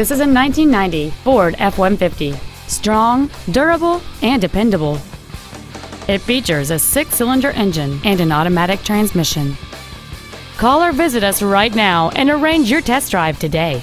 This is a 1990 Ford F-150. Strong, durable, and dependable. It features a 6-cylinder engine and an automatic transmission. Call or visit us right now and arrange your test drive today.